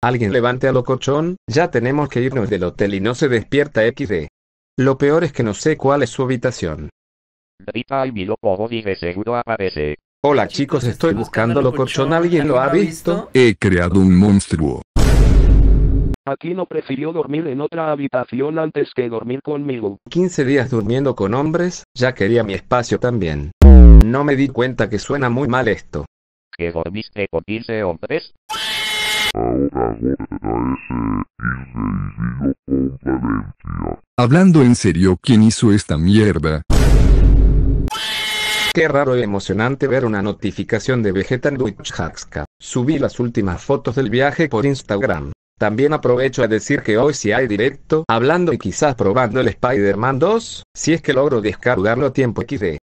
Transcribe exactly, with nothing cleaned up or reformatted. Alguien levante a locochón, ya tenemos que irnos del hotel y no se despierta equis de. Lo peor es que no sé cuál es su habitación. Grita y mi loco y de seguro aparece. Hola chicos, estoy buscando locochón, ¿alguien lo ha visto? He creado un monstruo. Aquino prefirió dormir en otra habitación antes que dormir conmigo. quince días durmiendo con hombres, ya quería mi espacio también. No me di cuenta que suena muy mal esto. ¿Que dormiste con quince hombres? Hablando en serio, ¿quién hizo esta mierda? Qué raro y emocionante ver una notificación de Vegeta en Twitch Hacks. Subí las últimas fotos del viaje por Instagram. También aprovecho a decir que hoy sí hay directo, hablando y quizás probando el Spider-Man dos, si es que logro descargarlo a tiempo equis de.